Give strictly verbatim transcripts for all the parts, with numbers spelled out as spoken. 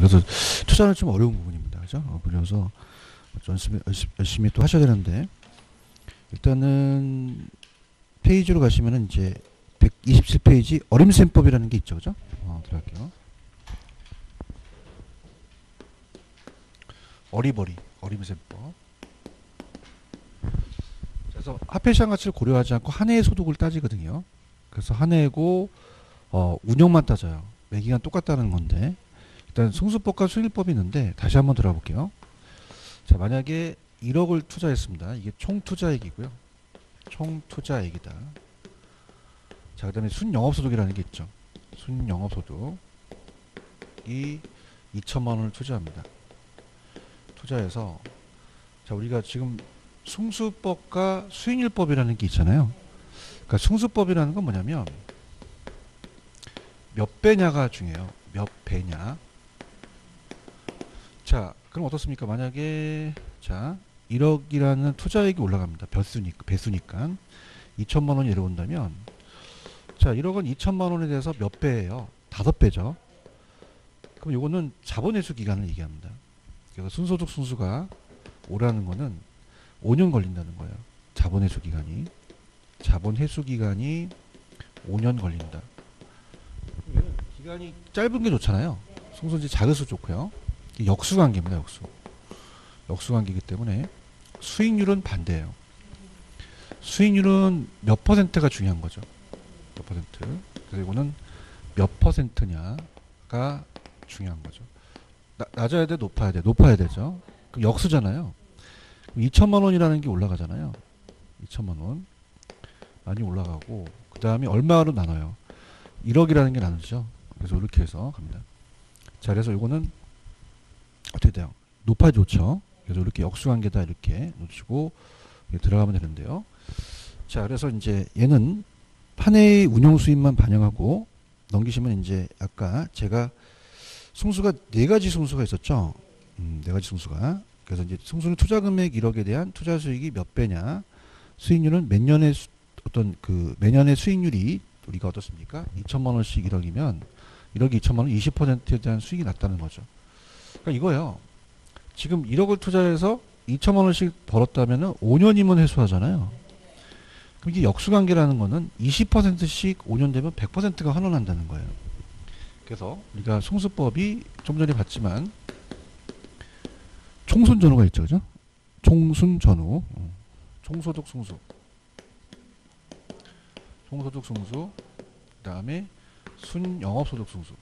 그래서 투자는 좀 어려운 부분입니다. 그죠? 어려워서 열심히, 열심히 또 하셔야 되는데, 일단은 페이지로 가시면은 이제 백이십칠 페이지 어림셈법이라는 게 있죠. 그죠? 어, 들어갈게요. 어리버리, 어림셈법. 그래서 화폐시장 가치를 고려하지 않고 한 해의 소득을 따지거든요. 그래서 한 해고 어, 운영만 따져요. 매기간 똑같다는 건데, 일단 승수법과 수익률법이 있는데 다시 한번 들어볼게요. 자, 만약에 일억을 투자했습니다. 이게 총 투자액이고요. 총 투자액이다. 자, 그 다음에 순영업소득이라는 게 있죠. 순영업소득이 이천만 원을 투자합니다. 투자해서, 자, 우리가 지금 승수법과 수익률법이라는 게 있잖아요. 그러니까 승수법이라는 건 뭐냐면 몇 배냐가 중요해요. 몇 배냐. 자, 그럼 어떻습니까? 만약에 자 일억이라는 투자액이 올라갑니다. 배수니까, 배수니까 이천만 원이 내려온다면, 자 일억은 이천만 원에 대해서 몇 배예요? 다섯 배죠. 그럼 이거는 자본회수 기간을 얘기합니다. 그래서 순소득 순수가 오라는 거는 오 년 걸린다는 거예요. 자본회수 기간이. 자본회수 기간이 오 년 걸린다. 기간이 짧은 게 좋잖아요. 승소인지 작을수록 좋고요. 역수관계입니다. 역수. 역수관계이기 때문에 수익률은 반대예요. 수익률은 몇 퍼센트가 중요한 거죠. 몇 퍼센트. 그래서 이거는 몇 퍼센트냐가 중요한 거죠. 나, 낮아야 돼? 높아야 돼? 높아야 되죠. 그럼 역수잖아요. 그럼 이천만 원이라는 게 올라가잖아요. 이천만 원. 많이 올라가고, 그 다음에 얼마로 나눠요? 일억이라는 게 나눠지죠. 그래서 이렇게 해서 갑니다. 자, 그래서 이거는 어떻게 돼요? 높아야 좋죠. 그래서 이렇게 역수관계다 이렇게 놓치고 들어가면 되는데요. 자, 그래서 이제 얘는 한 해의 운영 수입만 반영하고 넘기시면, 이제 아까 제가 승수가 네 가지 승수가 있었죠. 음, 네 가지 승수가. 그래서 이제 승수는 투자 금액 일억에 대한 투자 수익이 몇 배냐, 수익률은 몇 년의 수, 어떤 그 매년의 수익률이 우리가 어떻습니까? 이천만 원씩 일억이면 일억이 이천만 원 이십 퍼센트에 대한 수익이 났다는 거죠. 그러니까 이거예요. 지금 일억을 투자해서 이천만 원씩 벌었다면 오 년이면 회수하잖아요. 그럼 이게 역수관계라는 거는 이십 퍼센트씩 오 년 되면 백 퍼센트가 환원한다는 거예요. 그래서 우리가 승수법이 좀 전에 봤지만 총순전후가 있죠. 그죠? 총순전후. 총소득 승수. 총소득 승수, 그 다음에 순영업소득 승수.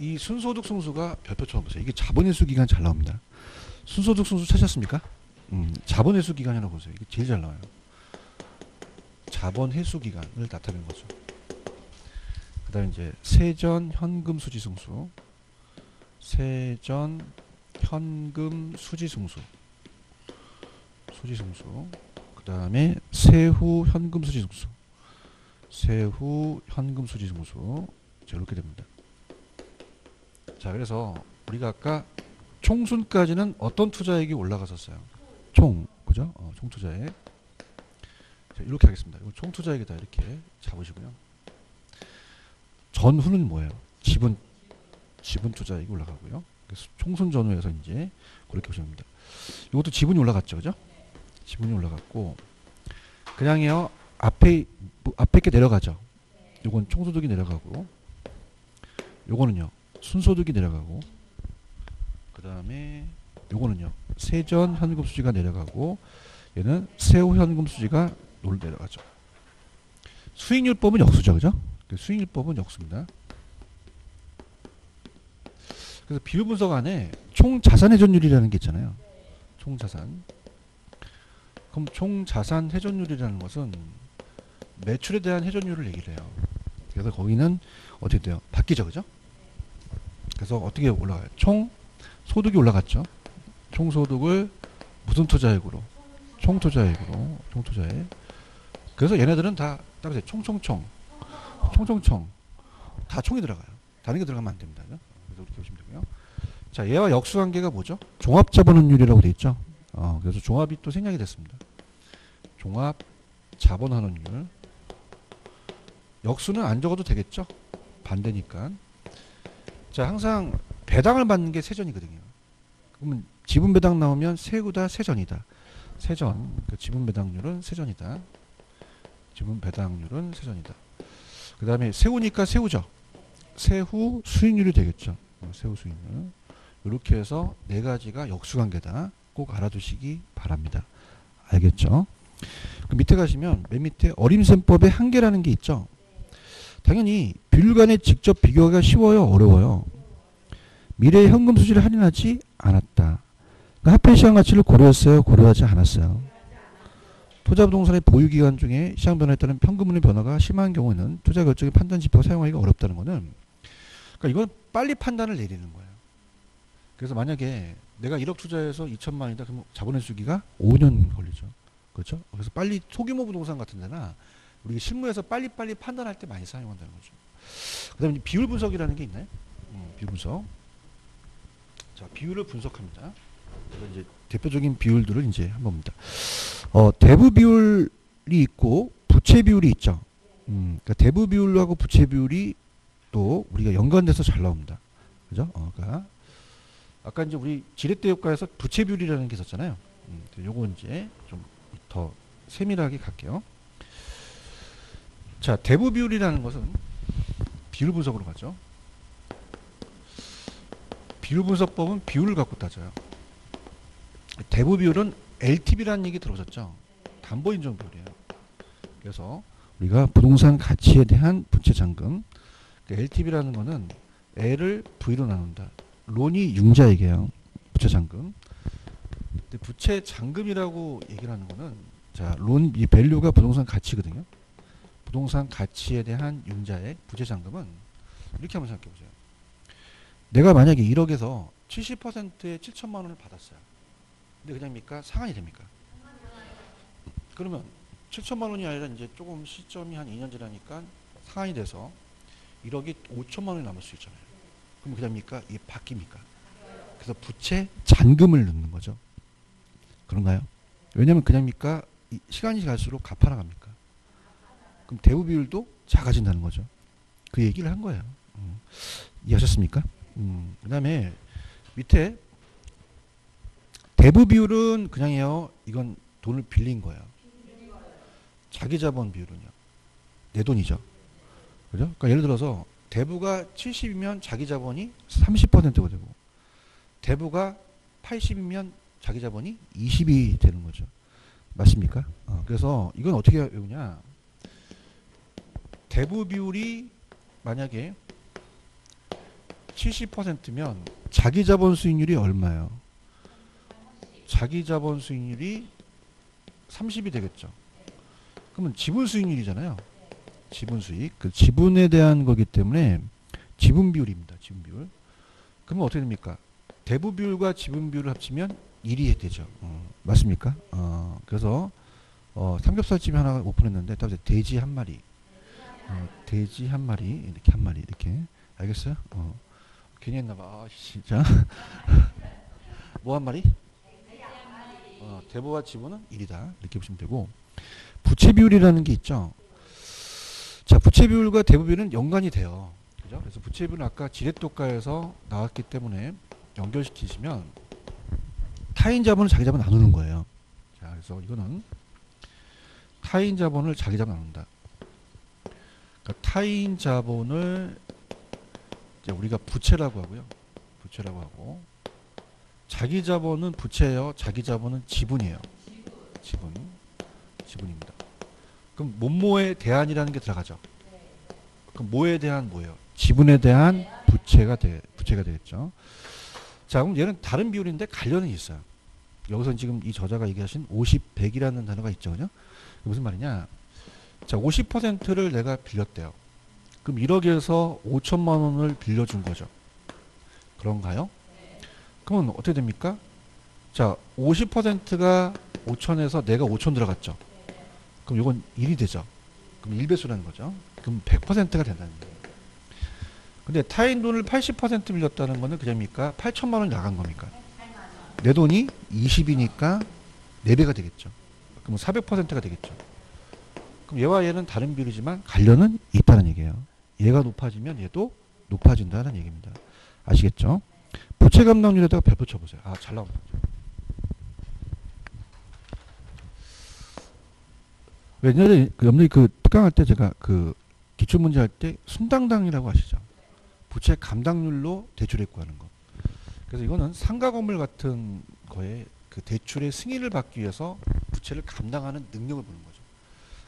이 순소득 승수가 별표처럼 보세요. 이게 자본회수 기간 잘 나옵니다. 순소득 승수 찾으셨습니까? 음, 자본회수 기간이라고 보세요. 이게 제일 잘 나와요. 자본회수 기간을 나타낸 거죠. 그 다음에 이제 세전 현금 수지 승수. 세전 현금 수지 승수. 수지 승수. 그 다음에 세후 현금 수지 승수. 세후 현금 수지 승수. 이렇게 됩니다. 자, 그래서 우리가 아까 총순까지는 어떤 투자액이 올라갔었어요? 총. 그죠? 어, 총 투자액. 자, 이렇게 하겠습니다. 이건 총 투자액이다. 이렇게 잡으시고요. 전후는 뭐예요? 지분. 지분 투자액이 올라가고요. 그래서 총순 전후에서 이제 그렇게 보시면 됩니다. 이것도 지분이 올라갔죠. 그죠? 지분이 올라갔고, 그냥요 앞에 앞에 게 내려가죠. 요건 총소득이 내려가고, 요거는요 순소득이 내려가고, 그 다음에 요거는요 세전 현금 수지가 내려가고, 얘는 세후 현금 수지가 놀 내려가죠. 수익률법은 역수죠, 그죠? 수익률법은 역수입니다. 그래서 비율 분석 안에 총 자산 회전율이라는 게 있잖아요. 총 자산. 그럼 총 자산 회전율이라는 것은 매출에 대한 회전율을 얘기를 해요. 그래서 거기는 어떻게 돼요? 바뀌죠, 그죠? 그래서 어떻게 올라가요? 총 소득이 올라갔죠. 총 소득을 무슨 투자액으로? 총 투자액으로. 총 투자액. 그래서 얘네들은 다 따라서 총총총, 총총총 다 총이 들어가요. 다른 게 들어가면 안 됩니다. 그죠? 그래서 이렇게 보시면 되고요. 자, 얘와 역수관계가 뭐죠? 종합자본환율이라고 돼 있죠. 어, 그래서 종합이 또 생략이 됐습니다. 종합 자본환원율. 역수는 안 적어도 되겠죠? 반대니까. 자, 항상 배당을 받는 게 세전이거든요. 그러면 지분 배당 나오면 세구다 세전이다. 세전. 그러니까 지분 배당률은 세전이다. 지분 배당률은 세전이다. 그 다음에 세후니까 세후죠. 세후 수익률이 되겠죠. 세후 수익률. 이렇게 해서 네 가지가 역수관계다. 꼭 알아두시기 바랍니다. 알겠죠? 그 밑에 가시면 맨 밑에 어림셈법의 한계라는 게 있죠. 당연히 비율 간에 직접 비교하기가 쉬워요? 어려워요? 미래의 현금 수지를 할인하지 않았다. 그러니까 화폐 시장 가치를 고려했어요? 고려하지 않았어요? 투자부동산의 보유기간 중에 시장 변화에 따른 평균물의 변화가 심한 경우에는 투자 결정의 판단 지표가 사용하기가 어렵다는 거는, 그러니까 이건 빨리 판단을 내리는 거예요. 그래서 만약에 내가 일억 투자해서 이천만이다. 그럼 자본의 수기가 오 년 걸리죠. 그렇죠? 그래서 빨리 소규모 부동산 같은 데나 우리 실무에서 빨리빨리 판단할 때 많이 사용한다는 거죠. 그 다음에 비율 분석이라는 게 있나요? 음, 비율 분석. 자, 비율을 분석합니다. 이제 대표적인 비율들을 이제 한번 봅니다. 어, 대부 비율이 있고 부채 비율이 있죠. 음, 그러니까 대부 비율하고 부채 비율이 또 우리가 연관돼서 잘 나옵니다. 그죠? 어, 그러니까 아까 이제 우리 지렛대 효과에서 부채 비율이라는 게 있었잖아요. 음, 요거 이제 좀 더 세밀하게 갈게요. 자, 대부 비율이라는 것은 비율 분석으로 가죠. 비율 분석법은 비율을 갖고 따져요. 대부 비율은 엘티브이라는 얘기 들어보셨죠? 담보 인정 비율이에요. 그래서 우리가 부동산 가치에 대한 부채 잔금, 엘티브이라는 거는 L을 V로 나눈다. 론이 융자액이에요. 부채 잔금. 근데 부채 잔금이라고 얘기를 하는 거는, 자, 론, 이 밸류가 부동산 가치거든요. 부동산 가치에 대한 융자액, 부채 잔금은 이렇게 한번 생각해 보세요. 내가 만약에 일억에서 칠십 퍼센트의 칠천만 원을 받았어요. 근데 그냥입니까? 상환이 됩니까? 그러면 칠천만 원이 아니라 이제 조금 시점이 한 이 년 지나니까 상환이 돼서 일억이 오천만 원이 남을 수 있잖아요. 그럼 그냥입니까? 이게 바뀝니까? 그래서 부채 잔금을 넣는 거죠. 그런가요? 왜냐면 그냥입니까? 시간이 갈수록 갚아 나갑니까? 그럼 대부 비율도 작아진다는 거죠. 그 얘기를 한 거예요. 음. 이해하셨습니까? 음. 그 다음에 밑에 대부 비율은 그냥이에요. 이건 돈을 빌린 거예요. 자기 자본 비율은요. 내 돈이죠. 그죠? 그러니까 예를 들어서 대부가 칠십이면 자기 자본이 삼십 퍼센트가 되고, 대부가 팔십이면 자기 자본이 이십이 되는 거죠. 맞습니까? 어. 그래서 이건 어떻게 외우냐? 대부 비율이 만약에 칠십 퍼센트면 자기 자본 수익률이 얼마예요? 자기 자본 수익률이 삼십이 되겠죠. 그러면 지분 수익률이잖아요. 지분 수익. 그 지분에 대한 거기 때문에 지분 비율입니다. 지분 비율. 그러면 어떻게 됩니까? 대부 비율과 지분 비율을 합치면 일이 되죠. 어, 맞습니까? 어, 그래서 어, 삼겹살집이 하나 오픈했는데 돼지 한 마리. 어, 돼지 한 마리, 이렇게 한 마리, 이렇게. 알겠어요? 어, 괜히 했나봐. 아, 진짜. 뭐 한 마리? 어, 대부와 지분은 일이다. 이렇게 보시면 되고. 부채 비율이라는 게 있죠. 자, 부채 비율과 대부 비율은 연관이 돼요. 그죠? 그래서 부채 비율은 아까 지렛도가에서 나왔기 때문에 연결시키시면 타인 자본을 자기 자본 나누는 거예요. 자, 그래서 이거는 타인 자본을 자기 자본 나눈다. 타인 자본을 이제 우리가 부채라고 하고요. 부채라고 하고, 자기 자본은 부채예요. 자기 자본은 지분이에요. 지분. 지분입니다. 그럼 뭐뭐에 대한이라는 게 들어가죠. 그럼 뭐에 대한 뭐예요? 지분에 대한 부채가 되, 부채가 되겠죠. 자, 그럼 얘는 다른 비율인데 관련은 있어요. 여기서 지금 이 저자가 얘기하신 오십, 백이라는 단어가 있죠. 그죠? 무슨 말이냐? 자, 오십 퍼센트를 내가 빌렸대요. 그럼 일억에서 오천만 원을 빌려준 거죠. 그런가요? 그러면 어떻게 됩니까? 자, 오십 퍼센트가 오천에서 내가 오천 들어갔죠. 그럼 이건 일이 되죠. 그럼 일 배수라는 거죠. 그럼 백 퍼센트가 된다는 거예요. 근데 타인 돈을 팔십 퍼센트 빌렸다는 거는 그냥입니까? 팔천만 원이 나간 겁니까? 내 돈이 이십이니까 사 배가 되겠죠. 그럼 사백 퍼센트가 되겠죠. 그럼 얘와 얘는 다른 비율이지만 관련은 있다는 얘기예요. 얘가 높아지면 얘도 높아진다는 얘기입니다. 아시겠죠? 부채 감당률에다가 백 붙여보세요. 아, 잘 나온다. 왜냐하면 염려이 그 특강할 때 제가 그 기출문제 할 때 순당당이라고 아시죠? 부채 감당률로 대출액 구하는 거. 그래서 이거는 상가 건물 같은 거에 그 대출의 승인을 받기 위해서 부채를 감당하는 능력을 보는 거죠.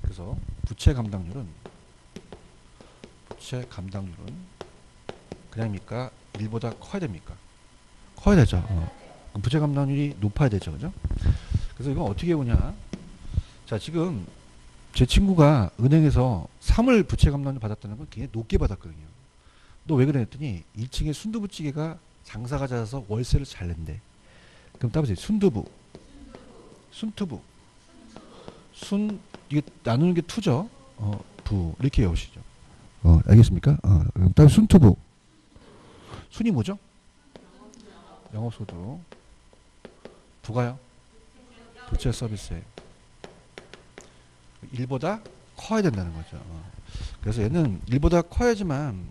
그래서 부채 감당률은 부채 감당률은 그냥입니까? 일보다 커야 됩니까? 커야 되죠. 어. 부채 감당률이 높아야 되죠. 그죠? 그래서 이건 어떻게 보냐? 자, 지금 제 친구가 은행에서 삼을 부채 감당률 받았다는 건 굉장히 높게 받았거든요. 너 왜 그랬더니 일 층에 순두부찌개가 장사가 잦아서 월세를 잘 낸대. 그럼 따보세요. 순두부, 순두부, 순 이게 나누는 게 투죠. 어, 부 이렇게 외우시죠. 어, 알겠습니까? 어, 그럼 따보 순두부. 순이 뭐죠? 영업소득. 부가요? 부채 서비스예요. 일보다 커야 된다는 거죠. 그래서 얘는 일보다 커야지만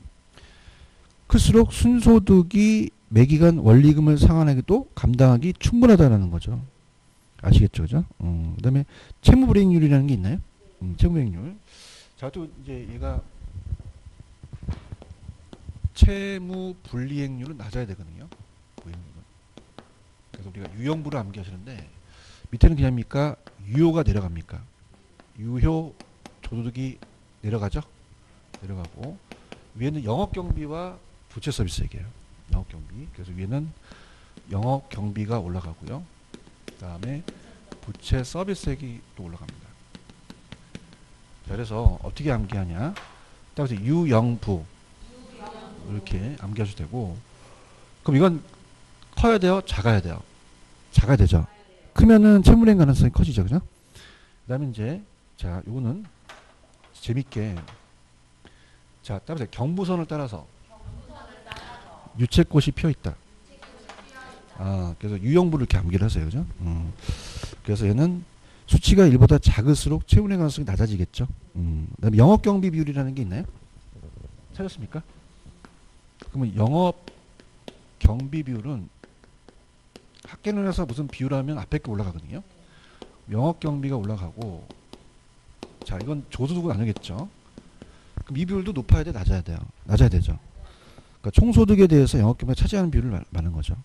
클수록 순소득이 매기간 원리금을 상환하기도 감당하기 충분하다는 거죠. 아시겠죠? 그죠? 음, 그 다음에 채무불이익률이라는 게 있나요? 음, 채무불이익률. 자, 또 이제 얘가 채무불이익률은 낮아야 되거든요. 그래서 우리가 유형부를 암기하시는데 밑에는 그냥입니까? 유효가 내려갑니까? 유효 조소득이 내려가죠? 내려가고 위에는 영업경비와 부채 서비스 얘기예요. 영업경비. 그래서 위에는 영업경비가 올라가고요. 그 다음에 부채 서비스액이 또 올라갑니다. 자, 그래서 어떻게 암기하냐? 따라서 유영부 이렇게 암기하셔도 되고, 그럼 이건 커야 돼요? 작아야 돼요? 작아야 되죠. 크면은 채무불이익 가능성이 커지죠. 그죠? 그 다음에 이제 자, 요거는 재밌게 자, 따라서 경부선을 따라서, 경부선을 따라서 유채꽃이 피어있다. 아, 그래서 유형부를 이렇게 암기를 하세요. 그죠? 음. 그래서 얘는 수치가 일보다 작을수록 채무불이익 가능성이 낮아지겠죠. 음. 그 다음에 영업경비 비율이라는 게 있나요? 찾았습니까? 그러면 영업경비 비율은 학계론에서 무슨 비율하면 앞에 게 올라가거든요. 영업경비가 올라가고, 자, 이건 조소득은 아니겠죠. 그럼 이 비율도 높아야 돼, 낮아야 돼요? 낮아야 되죠. 그러니까 총소득에 대해서 영업경비가 차지하는 비율을 말, 말하는 거죠.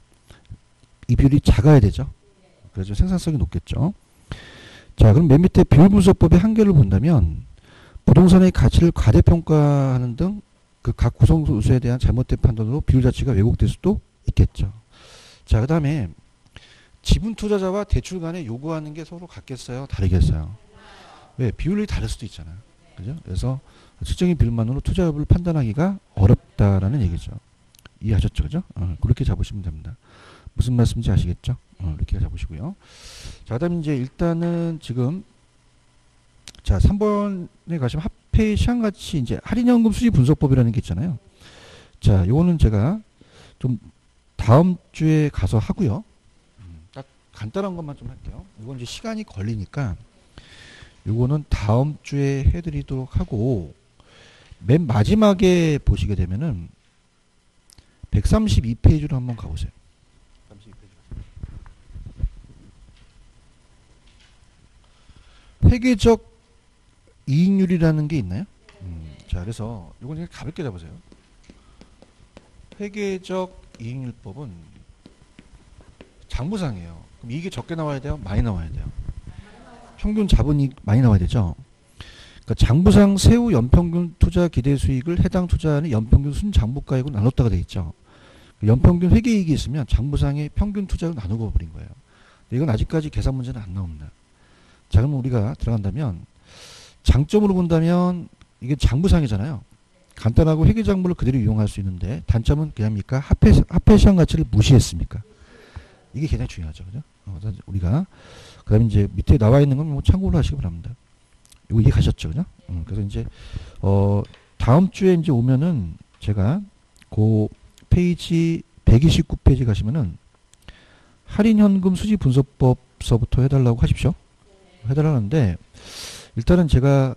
이 비율이 작아야 되죠. 그래서 생산성이 높겠죠. 자, 그럼 맨 밑에 비율 분석법의 한계를 본다면 부동산의 가치를 과대평가하는 등 그 각 구성 요소에 대한 잘못된 판단으로 비율 자체가 왜곡될 수도 있겠죠. 자, 그 다음에 지분 투자자와 대출 간에 요구하는 게 서로 같겠어요? 다르겠어요? 왜? 비율이 다를 수도 있잖아. 그죠? 그래서 측정인 비율만으로 투자 여부를 판단하기가 어렵다라는 얘기죠. 이해하셨죠? 그죠? 어, 그렇게 잡으시면 됩니다. 무슨 말씀인지 아시겠죠? 어, 이렇게 잡으시고요. 자, 그 다음에 이제 일단은 지금, 자, 삼 번에 가시면 화폐 시한가치, 이제 할인연금 수지 분석법이라는 게 있잖아요. 자, 요거는 제가 좀 다음 주에 가서 하고요. 음, 딱 간단한 것만 좀 할게요. 이건 이제 시간이 걸리니까 요거는 다음 주에 해드리도록 하고, 맨 마지막에 보시게 되면은 백삼십이 페이지로 한번 가보세요. 백삼십이 페이지. 회계적 이익률이라는 게 있나요? 음, 자, 그래서 요건 그냥 가볍게 잡으세요. 회계적 이익률법은 장부상이에요. 그럼 이익이 적게 나와야 돼요? 많이 나와야 돼요? 평균 자본이 많이 나와야 되죠. 그러니까 장부상 세후 연평균 투자 기대 수익을 해당 투자하는 연평균 순장부가액으로 나눴다가 돼 있죠. 연평균 회계이익이 있으면 장부상의 평균 투자로 나누고 버린 거예요. 근데 이건 아직까지 계산 문제는 안 나옵니다. 자, 그럼 우리가 들어간다면 장점으로 본다면 이게 장부상이잖아요. 간단하고 회계장부를 그대로 이용할 수 있는데, 단점은 그냥입니까? 화폐, 화폐 시한가치를 무시했습니까? 이게 굉장히 중요하죠. 그죠? 어, 우리가 그 다음에 이제 밑에 나와 있는 건 뭐 참고로 하시기 바랍니다. 이거 이해가셨죠? 그죠? 음, 그래서 이제, 어, 다음 주에 이제 오면은 제가 그 페이지 백이십구 페이지 가시면은 할인현금 수지 분석법서부터 해달라고 하십시오. 해달라는데, 일단은 제가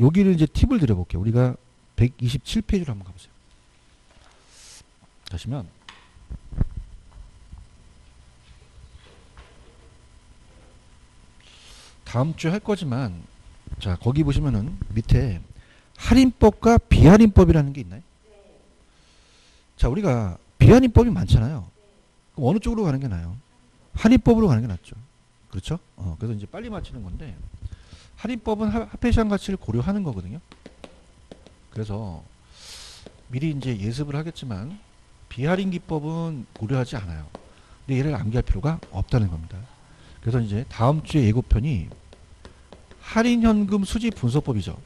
여기를 이제 팁을 드려볼게요. 우리가 백이십칠 페이지로 한번 가보세요. 하시면 다음 주에 할 거지만, 자 거기 보시면은 밑에 할인법과 비할인법이라는 게 있나요? 자 우리가 비할인법이 많잖아요. 그럼 어느 쪽으로 가는 게 나아요? 할인법으로 가는 게 낫죠. 그렇죠? 어, 그래서 이제 빨리 맞히는 건데, 할인법은 화폐시장 가치를 고려하는 거거든요. 그래서 미리 이제 예습을 하겠지만 비할인 기법은 고려하지 않아요. 근데 얘를 암기할 필요가 없다는 겁니다. 그래서 이제 다음 주에 예고편이 할인 현금 수지 분석법이죠.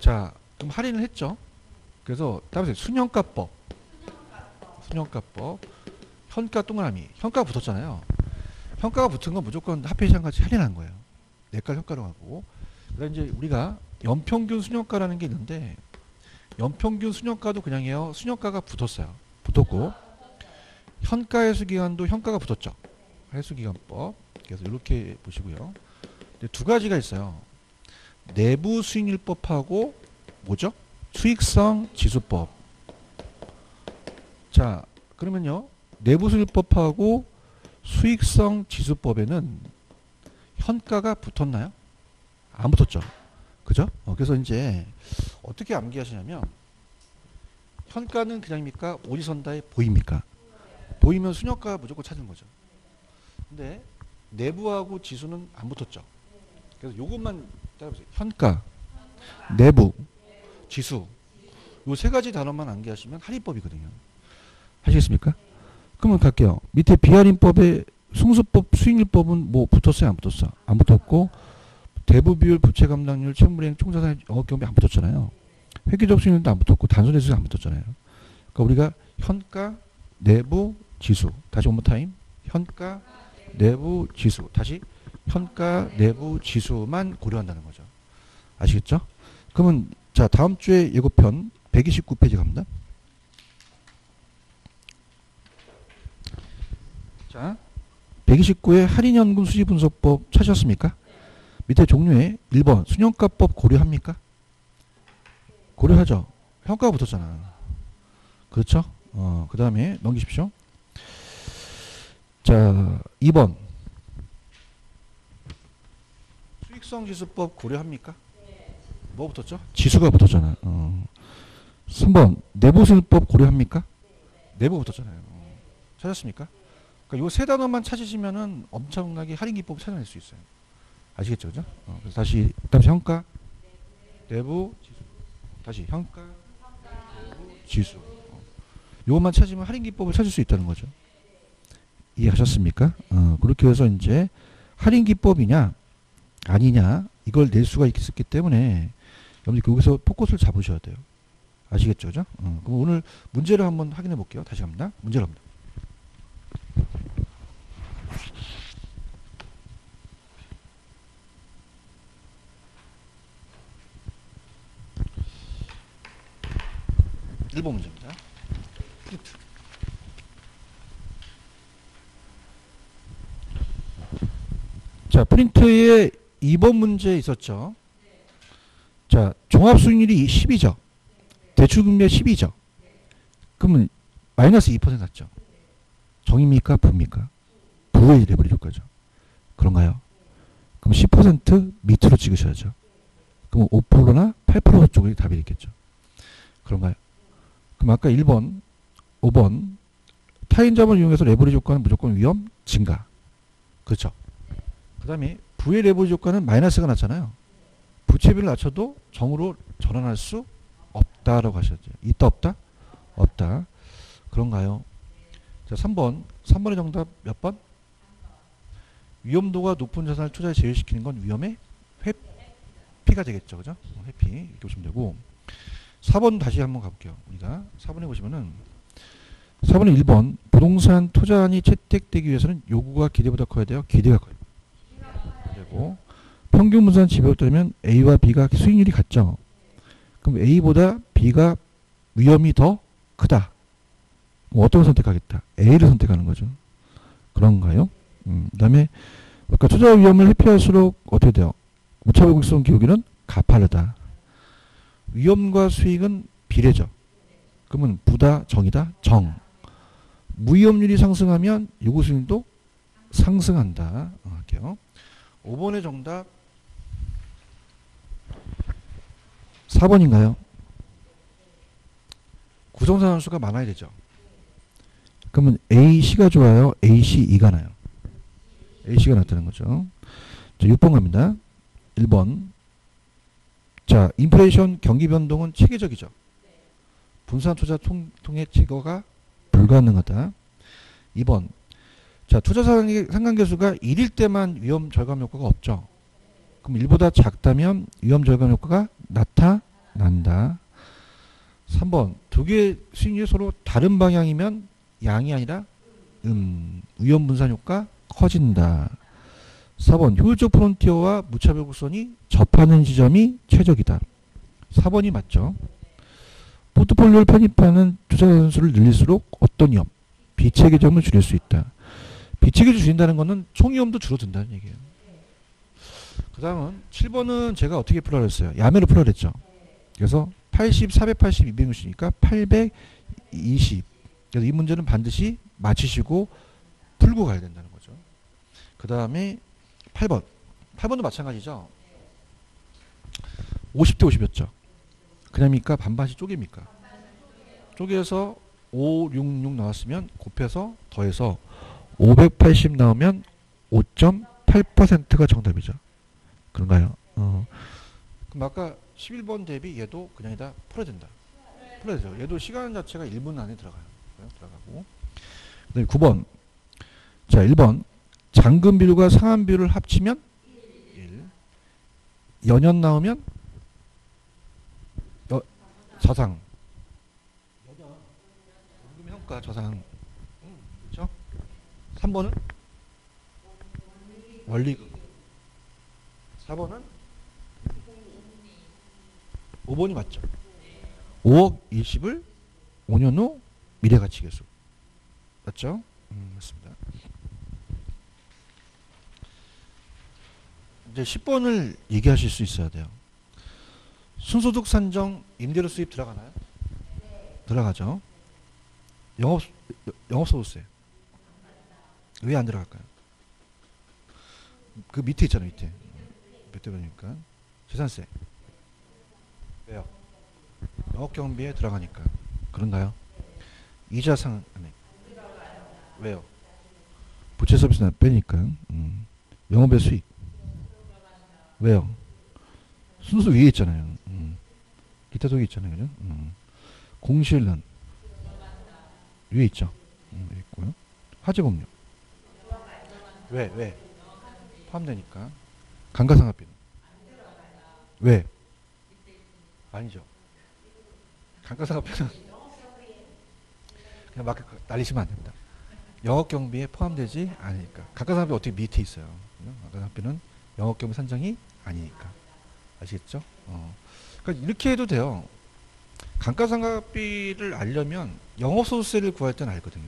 자, 그럼 할인을 했죠. 그래서 따라서 순현가법, 순현가법, 현가 동그라미, 현가 붙었잖아요. 현가가 붙은 건 무조건 화폐시장 같이 할인한 거예요. 내가를 현가로 하고, 그다음 이제 우리가 연평균 순현가라는 게 있는데, 연평균 순현가도 그냥이에요. 순현가가 붙었어요. 붙었고, 현가 회수기간도 현가가 붙었죠. 회수기간법. 그래서 이렇게 보시고요. 근데 두 가지가 있어요. 내부 수익률법하고 뭐죠? 수익성 지수법. 자, 그러면요. 내부 수익률법하고 수익성 지수법에는 현가가 붙었나요? 안 붙었죠. 그죠? 어, 그래서 이제 어떻게 암기하시냐면, 현가는 그냥입니까? 오지선다에 보입니까? 보이면 순현가 무조건 찾는 거죠. 근데 내부하고 지수는 안 붙었죠. 그래서 요것만 따라보세요. 현가, 내부, 지수. 요 세 가지 단어만 암기하시면 할인법이거든요. 하시겠습니까? 그러면 갈게요. 밑에 비할인법의 승수법, 수익률법은 뭐 붙었어요? 안 붙었어? 안 붙었고, 대부비율, 부채감당률, 채무불이행, 총자산, 영업경비 안 붙었잖아요. 회계적 수익률도 안 붙었고, 단순회수도 안 붙었잖아요. 그러니까 우리가 현가, 내부, 지수. 다시 원 번 타임. 현가, 내부, 지수. 다시 현가, 내부, 지수만 고려한다는 거죠. 아시겠죠? 그러면 자 다음 주에 예고편 백이십구 페이지 갑니다. 자 백이십구의 할인연금 수지분석법 찾으셨습니까? 밑에 종류에 일 번 순현가법 고려합니까? 고려하죠. 현가가 붙었잖아. 그렇죠? 어, 그 다음에 넘기십시오. 자 이 번 수익성지수법 고려합니까? 뭐 붙었죠? 지수가 붙었잖아. 어. 삼 번 내부수익법 고려합니까? 내부 붙었잖아요. 어. 찾았습니까? 그러니까 이 세 단어만 찾으시면은 엄청나게 할인기법을 찾아낼 수 있어요. 아시겠죠? 그죠? 어, 그래서 다시 다시 현가, 내부, 지수. 다시 현가, 내부, 지수. 어. 요것만 찾으면 할인기법을 찾을 수 있다는 거죠. 이해하셨습니까? 어, 그렇게 해서 이제 할인기법이냐 아니냐 이걸 낼 수가 있었기 때문에 여러분들 여기서 포커스를 잡으셔야 돼요. 아시겠죠? 그죠? 어, 그럼 오늘 문제를 한번 확인해 볼게요. 다시 갑니다. 문제를 합니다. 일 번 문제입니다. 자, 프린트에 이 번 문제 있었죠. 자, 종합수익률이 십이죠. 대출금리가 십이죠. 그러면 마이너스 이 퍼센트 났죠. 정입니까? 부입니까? 부의 레버리지 효과죠. 그런가요? 그럼 십 퍼센트 밑으로 찍으셔야죠. 그럼 오 퍼센트나 팔 퍼센트 쪽이 답이 있겠죠. 그런가요? 그럼 아까 일 번, 오 번 타인 자본을 이용해서 레버리지 효과는 무조건 위험 증가. 그렇죠. 그 다음에 부의 레버리지 효과는 마이너스가 났잖아요. 부채비를 낮춰도 정으로 전환할 수 없다라고 하셨죠. 있다 없다? 없다. 그런가요? 자, 삼 번. 삼 번의 정답 몇 번? 위험도가 높은 자산을 투자에 제외시키는 건 위험의 회피가 되겠죠. 그죠? 회피. 이렇게 보시면 되고. 사 번 다시 한번 가볼게요. 우리가 사 번에 보시면은 사 번의 일 번. 부동산 투자안이 채택되기 위해서는 요구가 기대보다 커야 돼요. 기대가 커요. 되고 평균 분산 지표에 따르면 A와 B가 수익률이 같죠. 그럼 A보다 B가 위험이 더 크다. 어떤 걸 선택하겠다? A를 선택하는 거죠. 그런가요? 음, 그 다음에 아까 투자 위험을 회피할수록 어떻게 돼요? 무차별 곡선 기울기는 가파르다. 위험과 수익은 비례죠. 그러면 부다 정이다 정. 무위험률이 상승하면 요구수익률도 상승한다. 할게요. 오 번의 정답 사 번인가요? 구성상함수가 많아야 되죠. 그러면 에이씨가 좋아요? 에이씨 이가 나요? 에이씨가 낫다는 거죠. 자, 육 번 갑니다. 일 번. 자, 인플레이션 경기 변동은 체계적이죠. 분산 투자 통해 제거가 불가능하다. 이 번. 자, 투자 상관계수가 일일 때만 위험 절감 효과가 없죠. 그럼 일보다 작다면 위험 절감 효과가 나타난다. 삼 번. 두 개의 수익률이 서로 다른 방향이면 양이 아니라 음, 위험 분산 효과 커진다. 사 번. 효율적 프론티어와 무차별 곡선이 접하는 지점이 최적이다. 사 번이 맞죠. 포트폴리오를 편입하는 투자 선수를 늘릴수록 어떤 위험? 비체계점을 줄일 수 있다. 비체계점을 줄인다는 것은 총위험도 줄어든다는 얘기예요. 그 다음은 칠 번은 제가 어떻게 풀어라 했어요? 야매로 풀어라 했죠. 그래서 팔십, 사백팔십, 이백육십이니까 팔백이십. 그래서 이 문제는 반드시 맞히시고 풀고 가야 된다는 거죠. 그 다음에 팔 번. 팔 번도 마찬가지죠. 오십 대 오십이었죠. 그냥입니까? 반반씩 쪼개입니까? 쪼개서 오백육십육 나왔으면 곱해서 더해서 오백팔십 나오면 오 점 팔 퍼센트가 정답이죠. 그런가요? 어. 그럼 아까 십일 번 대비 얘도 그냥이다 풀어야 된다. 풀어야 되죠. 얘도 시간 자체가 일 분 안에 들어가요. 들어가고. 그다음에 구 번. 자, 일 번. 잔금 비율과 상한 비율을 합치면 일. 연연 나오면 저상. 잔금 평가 저상. 음, 그렇죠? 삼 번은? 원리금. 사 번은? 오 번이 맞죠? 오억 이십을 오 년 후 미래가치계수. 맞죠? 음, 맞습니다. 이제 십 번을 얘기하실 수 있어야 돼요. 순소득 산정 임대료 수입 들어가나요? 네. 들어가죠. 영업, 영업소득세. 왜 안 들어갈까요? 그 밑에 있잖아요, 밑에. 밑에 보니까. 재산세. 왜요? 영업 경비에 들어가니까. 그런가요? 이자 상, 아니. 왜요? 부채 서비스는 빼니까. 음. 영업의 수익. 왜요? 순수 위에 있잖아요. 음. 기타 속에 있잖아요. 그죠? 음. 공실은 위에 있죠. 음, 위에 있고요. 화재보험료. 왜? 왜? 포함되니까. 감가상각비는? 왜? 아니죠. 감가상각비는 그냥 막 날리시면 안 됩니다. 영업경비에 포함되지 않으니까. 감가상각비 어떻게 밑에 있어요. 감가상각비는 영업경비 산정이 아니니까. 아시겠죠? 어. 그러니까 이렇게 해도 돼요. 감가상각비를 알려면 영업소득세를 구할 때는 알거든요.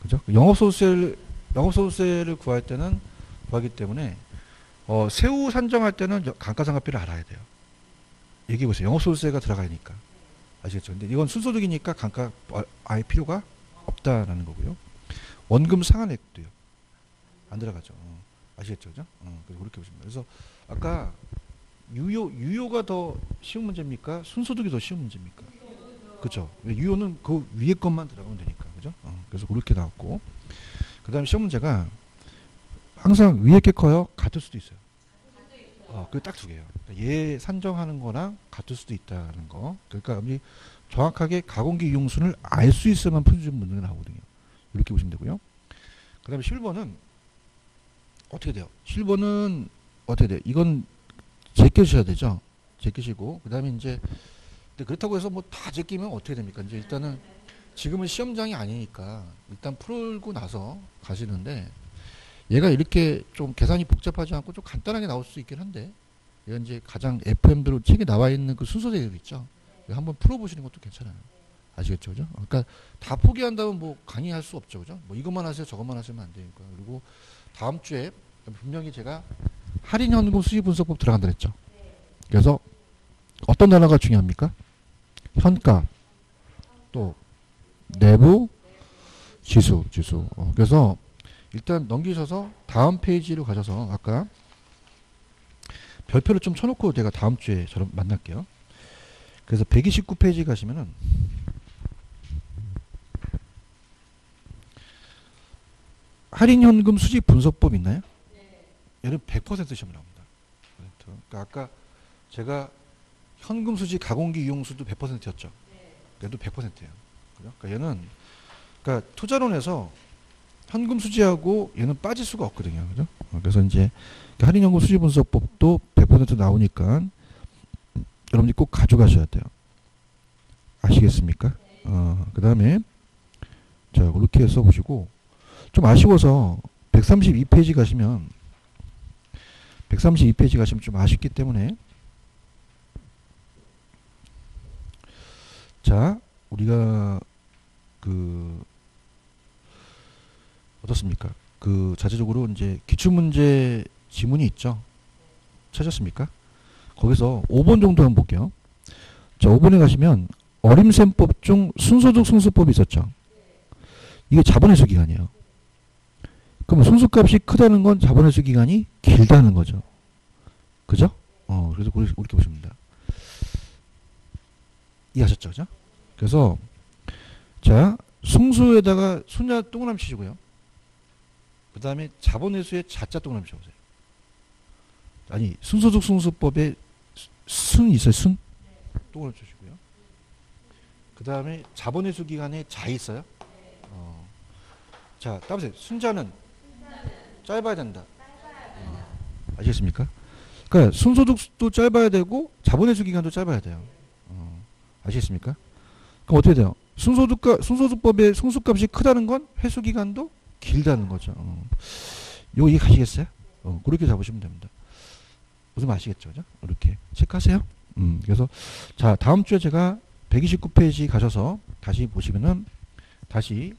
그죠? 영업소득세를, 영업소득세를 구할 때는 구하기 때문에, 어, 세후 산정할 때는 감가상각비를 알아야 돼요. 얘기해보세요. 영업소득세가 들어가니까. 아시겠죠? 근데 이건 순소득이니까 감가, 아예 필요가 없다라는 거고요. 원금 상한액도요. 안 들어가죠. 어. 아시겠죠? 그죠? 어. 그래서 그렇게 보시면 돼요. 그래서 아까, 유효, 유효가 더 쉬운 문제입니까? 순소득이 더 쉬운 문제입니까? 그쵸? 유효는 그 위에 것만 들어가면 되니까. 그죠? 어, 그래서 그렇게 나왔고. 그 다음에 시험 문제가 항상 위에 게 커요? 같을 수도 있어요. 어, 그게 딱 두 개예요. 그러니까 얘 산정하는 거랑 같을 수도 있다는 거. 그러니까 정확하게 가공기 이용순을 알 수 있어야만 푸는 문제가 나오거든요. 이렇게 보시면 되고요. 그 다음에 칠 번은 어떻게 돼요? 칠 번은 어떻게 돼요? 이건 제껴주셔야 되죠. 제끼시고, 그 다음에 이제, 근데 그렇다고 해서 뭐 다 제끼면 어떻게 됩니까? 이제 일단은 지금은 시험장이 아니니까 일단 풀고 나서 가시는데, 얘가 이렇게 좀 계산이 복잡하지 않고 좀 간단하게 나올 수 있긴 한데, 얘가 이제 가장 에프엠대로 책에 나와 있는 그 순서대로 있죠. 한번 풀어보시는 것도 괜찮아요. 아시겠죠? 그죠? 그러니까 다 포기한다면 뭐 강의할 수 없죠. 그죠? 뭐 이것만 하세요, 저것만 하시면 안 되니까. 그리고 다음 주에 분명히 제가 할인현금 수지분석법 들어간다 그랬죠. 그래서 어떤 단어가 중요합니까? 현가, 또 내부 지수 지수 어, 그래서 일단 넘기셔서 다음 페이지로 가셔서 아까 별표를 좀 쳐놓고 제가 다음 주에 저랑 만날게요. 그래서 백이십구 페이지 가시면은 할인현금 수집 분석법 있나요? 네. 얘는 백 퍼센트 시험이 나옵니다. 그러니까 아까 제가 현금 수집 가공기 이용수도 백 퍼센트였죠. 네. 얘도 백 퍼센트예요. 그러니까 얘는 그러니까 투자론에서 현금 수지하고 얘는 빠질 수가 없거든요. 그죠? 그래서 이제 할인연금 수지 분석법도 백 퍼센트 나오니까 여러분이 꼭 가져가셔야 돼요. 아시겠습니까? 어, 그 다음에 자, 이렇게 써 보시고 좀 아쉬워서 백삼십이 페이지 가시면 백삼십이 페이지 가시면 좀 아쉽기 때문에 자, 우리가 그 어떻습니까? 그 자체적으로 이제 기출문제 지문이 있죠. 찾았습니까? 거기서 오 번 정도 한번 볼게요. 자, 오 번에 가시면 어림셈법 중 순소득 승수법이 있었죠. 이게 자본회수 기간이에요. 그럼 순수값이 크다는 건 자본회수 기간이 길다는 거죠. 그죠? 어, 그래서 이렇게 보십니다. 이해하셨죠? 그죠? 그래서 자, 승수에다가 순자 동그라미 치시고요. 그 다음에 자본회수의 자자 동그라미 쳐보세요. 아니 순소득 승수법에 순 있어요. 순 동그라미 쳐주시고요. 그 다음에 자본회수 기간에 자 있어요. 어. 자 따보세요. 순자는 짧아야 된다. 어. 아시겠습니까? 그러니까 순소득도 짧아야 되고 자본회수 기간도 짧아야 돼요. 어. 아시겠습니까? 그럼 어떻게 돼요? 순소득과 순소득법의 승수값이 크다는 건 회수 기간도 길다는 거죠. 어. 이거 이해하시겠어요? 어, 그렇게 잡으시면 됩니다. 무슨 말 아시겠죠? 그죠? 이렇게 체크하세요. 음, 그래서 자 다음 주에 제가 백이십구 페이지 가셔서 다시 보시면은 다시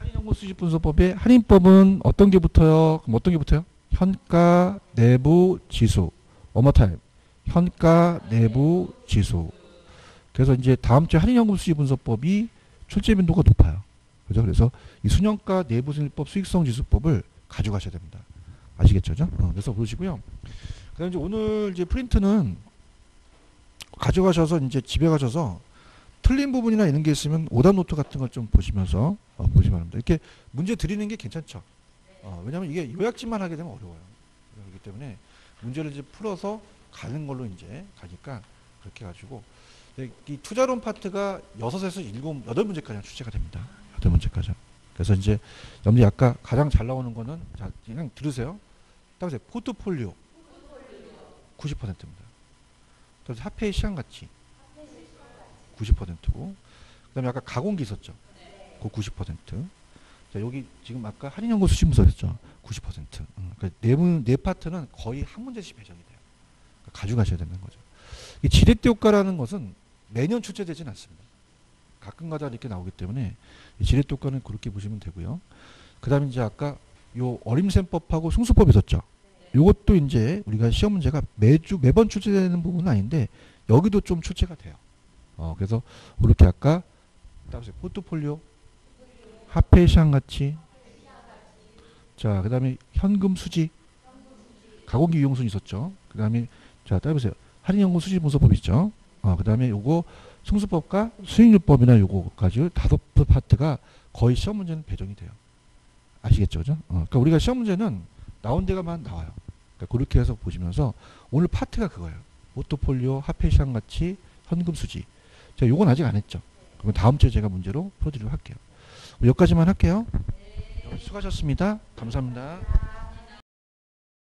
할인연금 수집 분석법의 할인법은 어떤 게 붙어요? 그럼 어떤 게 붙어요? 현가 내부 지수. One more time. 현가 내부 지수. 그래서 이제 다음 주에 할인연금 수집 분석법이 출제 빈도가 높아요. 그죠? 그래서 이 순현가 내부순위법 수익성 지수법을 가져가셔야 됩니다. 아시겠죠? 그죠? 어, 그래서 보시고요. 그다음 이제 오늘 이제 프린트는 가져가셔서 이제 집에 가셔서 틀린 부분이나 이런 게 있으면 오답 노트 같은 걸 좀 보시면서 어, 보시면 됩니다. 이렇게 문제 드리는 게 괜찮죠? 어, 왜냐하면 이게 요약집만 하게 되면 어려워요. 그렇기 때문에 문제를 이제 풀어서 가는 걸로 이제 가니까 그렇게 가지고 이 투자론 파트가 여섯에서 일곱, 여덟 문제까지 출제가 됩니다. 문제까지. 그래서 이제 여러분이 아까 가장 잘 나오는 거는 자, 그냥 들으세요. 따라서 포트폴리오, 구십 퍼센트입니다. 그다음에 화폐의 시간 가치 구십 퍼센트고, 그다음에 아까 가공기 있었죠. 네. 그 구십 퍼센트. 자, 여기 지금 아까 할인연금 수집 분석했죠. 구십 퍼센트. 음, 그러니까 네, 문, 네 파트는 거의 한 문제씩 배정이 돼요. 그러니까 가져가셔야 되는 거죠. 이 지렛대 효과라는 것은 매년 출제되지는 않습니다. 가끔가다 이렇게 나오기 때문에 지렛대 효과는 그렇게 보시면 되고요. 그 다음에 이제 아까 요 어림셈법하고 승수법 있었죠. 요것도 이제 우리가 시험 문제가 매주 매번 출제되는 부분은 아닌데 여기도 좀 출제가 돼요. 어, 그래서 이렇게 아까 따보세요. 포트폴리오, 화폐 시장 가치, 자, 그 다음에 현금 수지, 가공기 이용순 있었죠. 그 다음에 자, 따보세요. 할인연금 수지 분석법 있죠. 어, 그 다음에 요거 승수법과 수익률법이나 요거까지 다섯 파트가 거의 시험 문제는 배정이 돼요. 아시겠죠? 그죠? 어, 그러니까 우리가 시험 문제는 나온 데가만 나와요. 그러니까 그렇게 해서 보시면서 오늘 파트가 그거예요. 포트폴리오, 화폐 시장 가치, 현금 수지. 제가 요건 아직 안 했죠. 그럼 다음 주에 제가 문제로 풀어드리도록 할게요. 여기까지만 할게요. 네. 수고하셨습니다. 감사합니다.